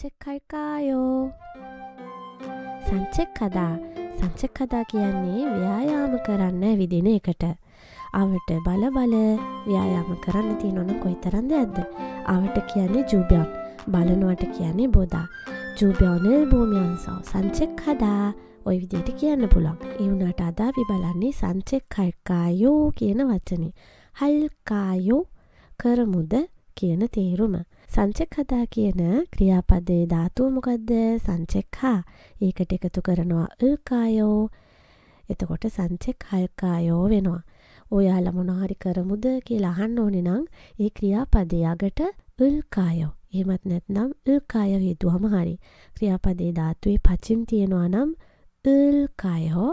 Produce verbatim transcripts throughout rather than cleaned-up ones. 산책할까요? 산책하다, 산책하다 කියන්නේ ව්‍යායාම කරන්න විදින එකට. 아වට බල බල ව්‍යායාම කරන්න තියෙනවනම් කොයිතරම් දෙයක්ද? 아වට කියන්නේ 주변, බලනවට කියන්නේ 보다. 주변을 보면서 산책하다 ඔය විදිහට කියන්න පුළුවන්. ඒ වුණාට අද අපි බලන්නේ 산책할까요 කියන වචනේ. 할까요 කරමුද කියන තේරුම. 산책하다 කියන ක්‍රියාපදයේ ධාතුව මොකද්ද? 산책하. ඒකට එකතු කරනවා 을까요. එතකොට 산책할까요 වෙනවා. ඔයාලා මොනවා හරි කරමුද කියලා අහන්න ඕනේ නම් ඒ ක්‍රියාපදයේ අගට 을까요. එහෙමත් නැත්නම් 을까요 හේතුවම හරි. ක්‍රියාපදයේ ධාතුවේ පචිම් තියෙනවා නම් 을까요.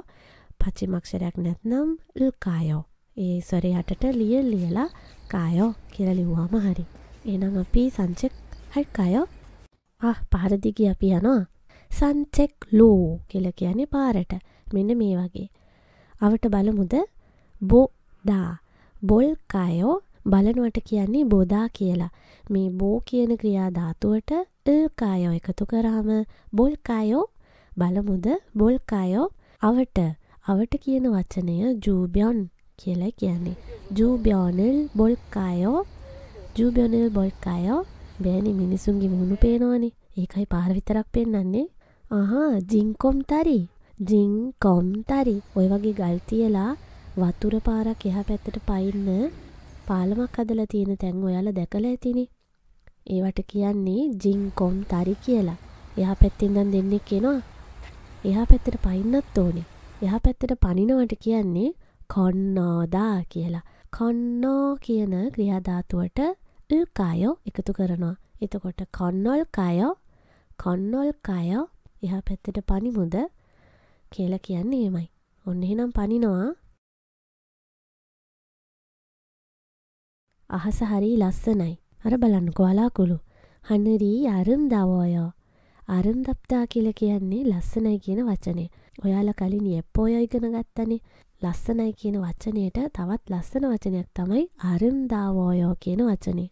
පචිම අක්ෂරයක් නැත්නම් 을까요. ඒ ස්වරය යටට ලිය ලියලා 까요 කියලා ලිව්වම හරි. එහෙනම් අපි 산책할까요? 아, පාර දිගේ අපි යනවා. 산책로 කියලා කියන්නේ පාරට. මෙන්න මේ වගේ. අවට බලමුද? 보다. 볼까요? බලනවට කියන්නේ 보다 කියලා. මේ 보 කියන ක්‍රියා ධාතුවට 을까요 එකතු කරාම 볼까요? බලමුද? 볼까요? අවට. අවට කියන වචනය 주변 කියලා කියන්නේ. 주변을 볼까요? 주변을 볼까요? බෑනේ මිනිසුන්ගේ මුහුණු පේනවනේ. ඒකයි පාර විතරක් පෙන්නන්නේ. අහා ජින්කොම්තරි. ජින්කොම්තරි. ඔය වගේ ගල් තියලා වතුර පාරක් එහා පැත්තට පයින්න පාලමක් හදලා තියෙන තැන් ඔයාලා දැකලා ඇතිනේ. ඒවට කියන්නේ ජින්කොම්තරි කියලා. එහා පැත්තෙන් ඉඳන් දෙන්නේ කියනවා. එහා පැත්තට පයින්නත් ඕනේ. එහා පැත්තට පනිනවට කියන්නේ කොන්නෝදා කියලා. කොන්නෝ කියන ක්‍රියා ධාතුවට 을까요 එකතු කරනවා. එතකොට 건널까요? 건널까요? එහා පැත්තට පනිමුද කියලා කියන්නේ එහෙමයි. ඔන්න එහෙනම් පනිනවා. අහස හරි ලස්සනයි. අර බලන්නකෝ වලාකුළු. හනරි 아름다워요. 아름답다 කියලා කියන්නේ ලස්සනයි කියන වචනේ. ඔයාලා කලින් 예뻐요 ඉගෙන ගත්තනේ. ලස්සනයි කියන වචනයට තවත් ලස්සන වචනයක් තමයි 아름다워요 කියන වචනේ.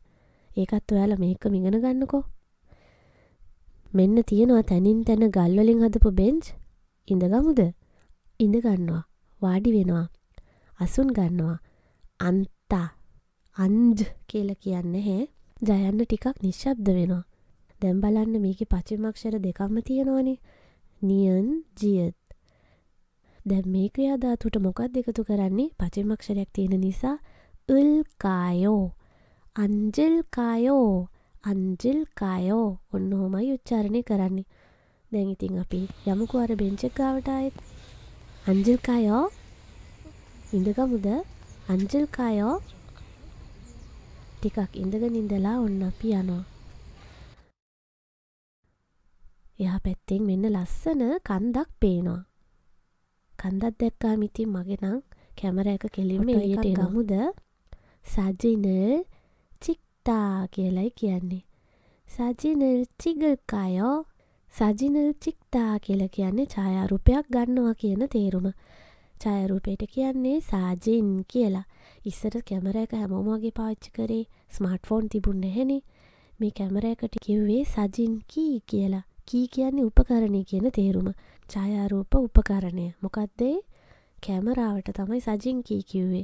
ඒකත් ඔයාලා මේක ඉගෙන ගන්නකෝ. මෙන්න තියෙනවා තනින් තන ගල් වලින් හදපු බෙන්ච්. ඉඳගමුද? ඉඳ ගන්නවා. වාඩි වෙනවා. අසුන් ගන්නවා. අන්තා. අන්ජ් කියලා කියන්නේ නැහැ. ජයන්න ටිකක් නිශ්ශබ්ද වෙනවා. දැන් බලන්න මේකේ පචිම අක්ෂර දෙකක්ම තියෙනවනේ. නියන්, ජියත්. දැන් මේ ක්‍රියා ධාතුවට මොකක්ද එකතු කරන්නේ? පචිම අක්ෂරයක් තියෙන නිසා 을까요. 앉을까요? 앉을까요? ඔන්න ඔහොමයි උච්චාරණය කරන්නේ. දැන් ඉතින් අපි යමුකෝ අර බෙන්ච් එක ගාවට ආයෙත්. 앉을까요? ඉඳගමුද? 앉을까요? ටිකක් ඉඳගෙන ඉඳලා ඔන්න අපි යනවා. එහා පැත්තෙන් මෙන්න ලස්සන කන්දක් පේනවා. කන්දක් දැක්කාම ඉතින් මගේ නම් කැමරා එක කෙලින්ම එළියට ගමුද? 사진을 찍다 කියලා කියන්නේ. 사진을 찍을까요? 사진을 찍다 කියලා කියන්නේ ඡායාරූපයක් ගන්නවා කියන තේරුම. ඡායාරූපයට කියන්නේ 사진 කියලා. ඉස්සර කැමරා එක හැමෝම වගේ පාවිච්චි කරේ ස්මාර්ට්ෆෝන් තිබුණේ නැහෙනේ. මේ කැමරා එකට කිව්වේ 사진 키 කියලා. 키 කියන්නේ උපකරණය කියන තේරුම. ඡායාරූප උපකරණය. මොකද්ද? කැමරාවට තමයි 사진 키 කිව්වේ.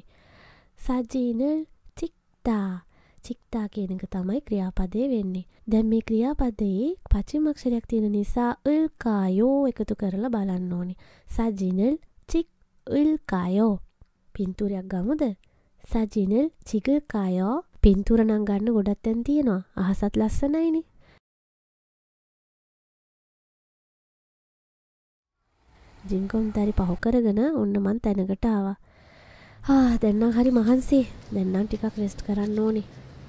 사진을 찍다. 찍다 කියන එක තමයි ක්‍රියාපදේ වෙන්නේ. දැන් මේ ක්‍රියාපදයේ පචිම අක්ෂරයක් තියෙන නිසා 을까요 එකතු කරලා බලන්න ඕනේ. 사진을 찍을까요. පින්තූරයක් ගමුද? 사진을 찍을까요. පින්තූර නම් ගන්න ගොඩක් තැන් තියෙනවා. අහසත් ලස්සනයිනේ. ජින්කොම්තරි පහ කරගෙන ඔන්න මං තැනකට ආවා. ආ දැන් නම් හරි මහන්සි. දැන් නම් ටිකක් රෙස්ට් කරන්න ඕනේ.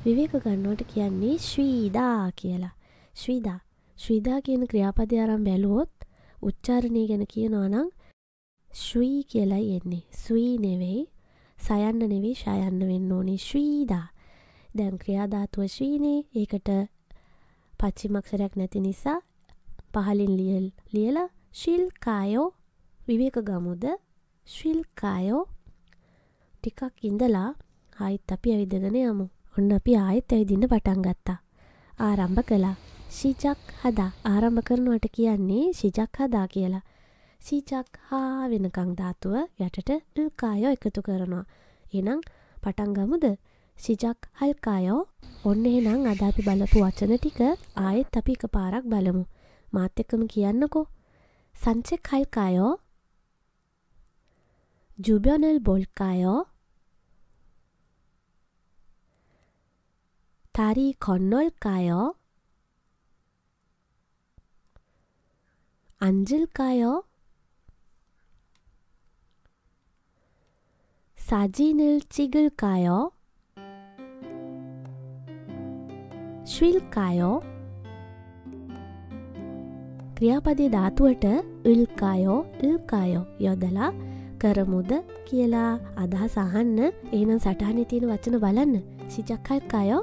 විවේක ගන්නවට කියන්නේ ශ්‍රීදා කියලා. ශ්‍රීදා. ශ්‍රීදා කියන ක්‍රියාපදය අරන් බැලුවොත් උච්චාරණය ගැන කියනවා නම් ශ්‍රී කියලායි එන්නේ. ශ්‍රී නෙවෙයි, සයන්න නෙවෙයි, ශයන්න වෙන්න ඕනේ. ශ්‍රීදා. දැන් ක්‍රියා ධාතුව ශ්‍රීනේ. ඒකට පචිම අක්ෂරයක් නැති නිසා පහලින් ලියල් ලියලා ශ්‍රීල්කායෝ විවේක ගමුද? ශ්‍රීල්කායෝ. ටිකක් ඉඳලා ආයෙත් අපි ඇවිදගෙන යමු. ඔන්න අපි ආයෙත් ඇවිදින්න පටන් ගත්තා. ආරම්භ කළා. 시작 하다 ආරම්භ කරනවට කියන්නේ 시작 하다 කියලා. 시작 하 වෙනකන් ධාතුව යටට ල්කායෝ එකතු කරනවා. එහෙනම් පටන් ගමුද? 시작 할까요? ඔන්න එහෙනම් අද අපි බලපු වචන ටික ආයෙත් අපි එකපාරක් බලමු. මාත් එක්කම කියන්නකෝ. 산책할까요? 주변을 볼까요? 다리 건널까요? 앉을까요? 사진을 찍을까요? 쉴까요? ක්‍රියාපදේ ධාතුවට ල්කායෝ ල්කායෝ යොදලා කරමුද කියලා අදහස අහන්න. එහෙනම් සටහනේ තියෙන වචන බලන්න. 시작할까요?